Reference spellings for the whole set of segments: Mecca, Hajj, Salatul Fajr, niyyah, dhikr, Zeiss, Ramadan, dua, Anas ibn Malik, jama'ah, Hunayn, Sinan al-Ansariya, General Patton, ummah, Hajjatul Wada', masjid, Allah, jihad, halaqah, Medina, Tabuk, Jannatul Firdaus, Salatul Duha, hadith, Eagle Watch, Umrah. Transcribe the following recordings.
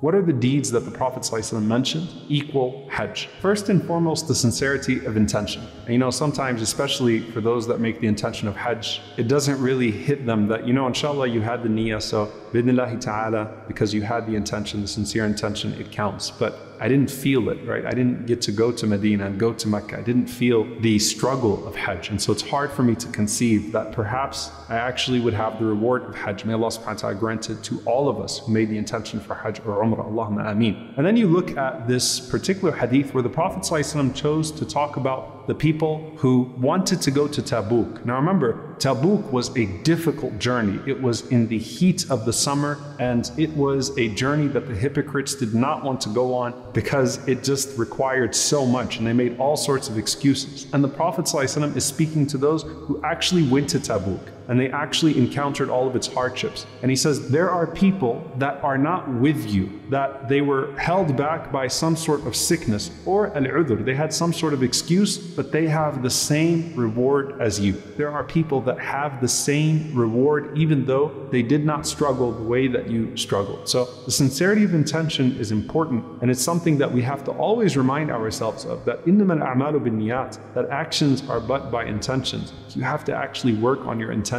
What are the deeds that the Prophet ﷺ mentioned equal Hajj? First and foremost, the sincerity of intention. And you know, sometimes, especially for those that make the intention of Hajj, it doesn't really hit them that, you know, inshallah, you had the niyyah, so bidnillahi ta'ala, because you had the intention, the sincere intention, it counts. But I didn't feel it, right? I didn't get to go to Medina and go to Mecca. I didn't feel the struggle of Hajj. And so it's hard for me to conceive that perhaps I actually would have the reward of Hajj. May Allah subhanahu wa ta'ala grant it to all of us who made the intention for Hajj or Umrah. Allahumma ameen. And then you look at this particular hadith where the Prophet ﷺ chose to talk about the people who wanted to go to Tabuk. Now remember, Tabuk was a difficult journey. It was in the heat of the summer, and it was a journey that the hypocrites did not want to go on because it just required so much, and they made all sorts of excuses. And the Prophet ﷺ is speaking to those who actually went to Tabuk, and they actually encountered all of its hardships. And he says, there are people that are not with you, that they were held back by some sort of sickness or al-udhr. They had some sort of excuse, but they have the same reward as you. There are people that have the same reward even though they did not struggle the way that you struggled. So the sincerity of intention is important, and it's something that we have to always remind ourselves of, that innamal a'malu binniyat, that actions are but by intentions. You have to actually work on your intention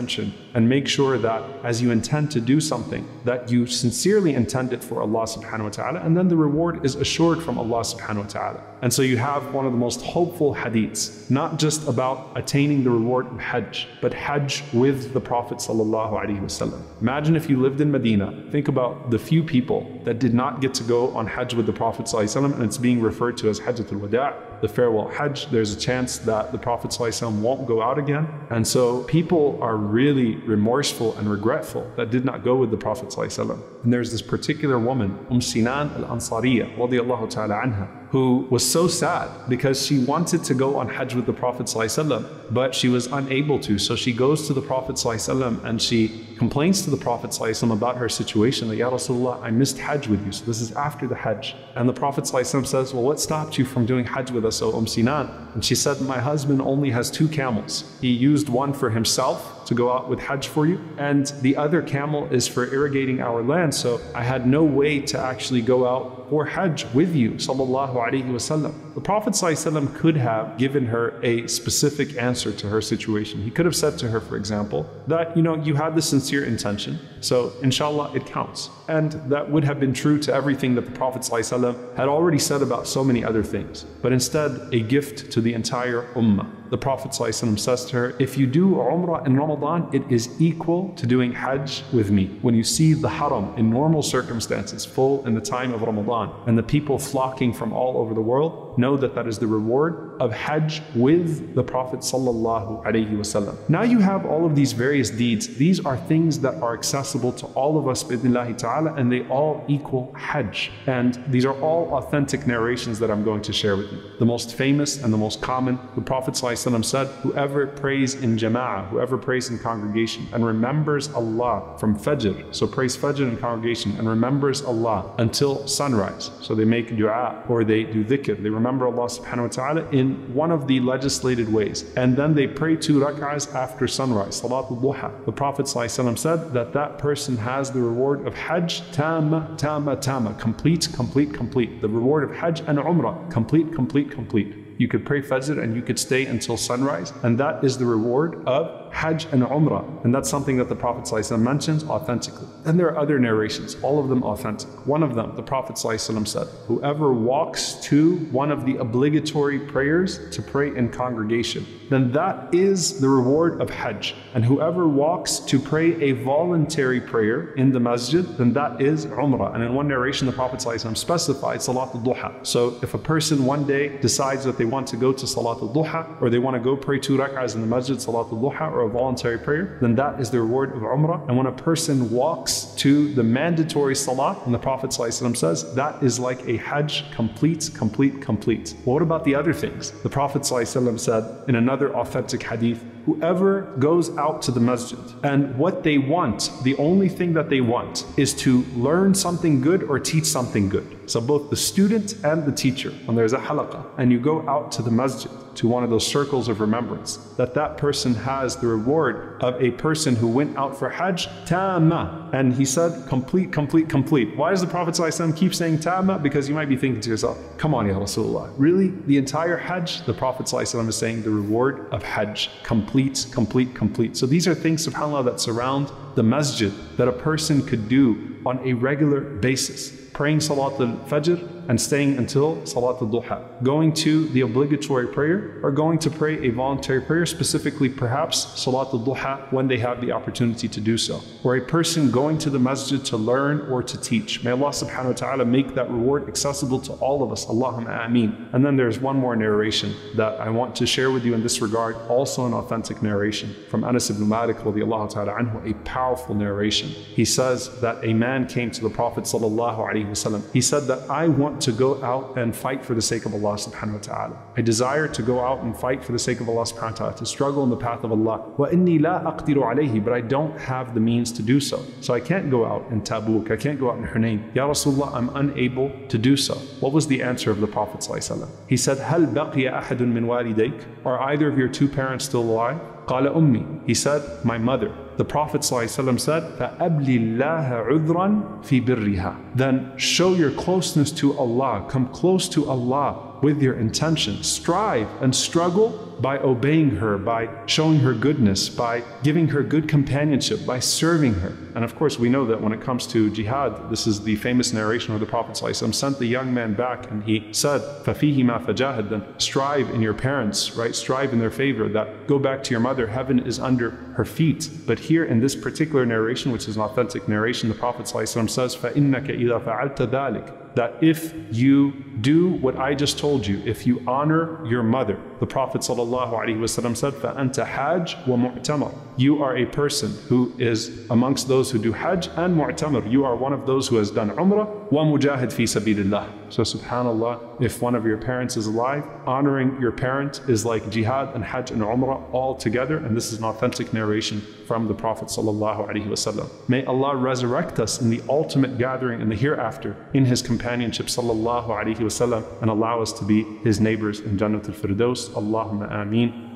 and make sure that as you intend to do something, that you sincerely intend it for Allah subhanahu wa ta'ala, and then the reward is assured from Allah subhanahu wa ta'ala. And so you have one of the most hopeful hadiths, not just about attaining the reward of Hajj, but Hajj with the Prophet sallallahu alaihi wasallam. Imagine if you lived in Medina, think about the few people that did not get to go on Hajj with the Prophet sallallahu alaihi wasallam, and it's being referred to as Hajjatul Wada', the farewell Hajj. There's a chance that the Prophet sallallahu alaihi wasallam won't go out again, and so people are really remorseful and regretful that did not go with the Prophet ﷺ. And there's this particular woman, Sinan al-Ansariya, radiyallahu ta'ala anha, who was so sad because she wanted to go on Hajj with the Prophet ﷺ, but she was unable to. So she goes to the Prophet ﷺ and she complains to the Prophet ﷺ about her situation, that, Ya Rasulullah, I missed Hajj with you. So this is after the Hajj. And the Prophet ﷺ says, well, what stopped you from doing Hajj with us, O Sinan? And she said, my husband only has 2 camels. He used one for himself to go out with Hajj for you, and the other camel is for irrigating our land, so I had no way to actually go out for Hajj with you, sallallahu alaihi wasallam. The Prophet ﷺ could have given her a specific answer to her situation. He could have said to her, for example, that, you know, you had the sincere intention, so inshallah it counts. And that would have been true to everything that the Prophet ﷺ had already said about so many other things. But instead, a gift to the entire ummah. The Prophet ﷺ says to her, if you do Umrah in Ramadan, it is equal to doing Hajj with me. When you see the Haram in normal circumstances full in the time of Ramadan, and the people flocking from all over the world, know that that is the reward of Hajj with the Prophet sallallahu alaihi wasallam. Now you have all of these various deeds. These are things that are accessible to all of us bi'idhnillahi ta'ala, and they all equal Hajj. And these are all authentic narrations that I'm going to share with you. The most famous and the most common, the Prophet said, whoever prays in jama'ah, whoever prays in congregation and remembers Allah from Fajr, so prays Fajr in congregation and remembers Allah until sunrise, so they make dua or they do dhikr, they remember Allah subhanahu wa ta'ala in one of the legislated ways, and then they pray 2 rak'ahs after sunrise, Salatul Duha. The Prophet said that that person has the reward of Hajj tamma, tamma, tamma, complete, complete, complete. The reward of Hajj and Umrah, complete, complete, complete. You could pray Fajr and you could stay until sunrise, and that is the reward of Hajj and Umrah. And that's something that the Prophet ﷺ mentions authentically. And there are other narrations, all of them authentic. One of them, the Prophet ﷺ said, whoever walks to one of the obligatory prayers to pray in congregation, then that is the reward of Hajj. And whoever walks to pray a voluntary prayer in the masjid, then that is Umrah. And in one narration, the Prophet ﷺ specified Salatul Duha. So if a person one day decides that they want to go to Salatul Duha, or they want to go pray 2 rak'ahs in the masjid, Salatul Duha, or a voluntary prayer, then that is the reward of Umrah. And when a person walks to the mandatory Salah, and the Prophet ﷺ says, that is like a Hajj, complete, complete, complete. Well, what about the other things? The Prophet ﷺ said in another authentic hadith, whoever goes out to the masjid and what they want, the only thing that they want is to learn something good or teach something good. So both the student and the teacher, when there's a halaqah and you go out to the masjid, to one of those circles of remembrance, that person has the reward of a person who went out for Hajj, Ta'amah. And he said, complete, complete, complete. Why does the Prophet ﷺ keep saying Ta'amah? Because you might be thinking to yourself, come on, Ya Rasulullah, really? The entire Hajj? The Prophet ﷺ is saying the reward of Hajj, complete, complete, complete. So these are things, subhanAllah, that surround the masjid that a person could do on a regular basis. Praying Salatul Fajr and staying until Salatul Duha. Going to the obligatory prayer or going to pray a voluntary prayer, specifically perhaps Salatul Duha when they have the opportunity to do so. Or a person going to the masjid to learn or to teach. May Allah subhanahu wa ta'ala make that reward accessible to all of us. Allahumma ameen. And then there's one more narration that I want to share with you in this regard, also an authentic narration from Anas ibn Malik radiallahu ta'ala anhu, a powerful narration. He says that a man came to the Prophet sallallahu alaihi wasallam. He said that I want to go out and fight for the sake of Allah subhanahu wa ta'ala. I desire to go out and fight for the sake of Allah subhanahu wa ta'ala, to struggle in the path of Allah. وَإِنِّي لَا أَقْدِرُ عَلَيْهِ, but I don't have the means to do so. So I can't go out in Tabuk, I can't go out in Hunayn. Ya Rasulullah, I'm unable to do so. What was the answer of the Prophet sallallahu alaihi wasallam? He said, هَلْ بَقِيَ أَحَدٌ مِنْ وَالِدَيْكَ, are either of your two parents still alive? قَالَ أُمِّي, he said, my mother. The Prophet ﷺ said, فَأَبْلِ اللَّهَ عُذْرًا فِي بِرِّهَا, then show your closeness to Allah, come close to Allah with your intention. Strive and struggle by obeying her, by showing her goodness, by giving her good companionship, by serving her. And of course we know that when it comes to jihad, this is the famous narration where the Prophet ﷺ sent the young man back and he said, فَفِيهِمَا فَجَاهِدْ, then strive in your parents, right? Strive in their favor, that go back to your mother, heaven is under her feet. But here in this particular narration, which is an authentic narration, the Prophet ﷺ says, فَإِنَّكَ إِذَا فَعَلْتَ ذَلِكَ, that if you do what I just told you, if you honor your mother, the Prophet ﷺ said, فَأَنْتَ حَاجْ وَمُعْتَمَرْ, you are a person who is amongst those who do Hajj and Mu'tamir. You are one of those who has done Umrah, وَمُجَاهِدْ فِي سَبِيلِ اللَّهِ. So subhanAllah, if one of your parents is alive, honoring your parent is like jihad and Hajj and Umrah all together. And this is an authentic narration from the Prophet ﷺ. May Allah resurrect us in the ultimate gathering in the hereafter in His companionship sallallahu alaihi wasallam, and allow us to be His neighbors in Jannatul Firdaus. Allahumma ameen.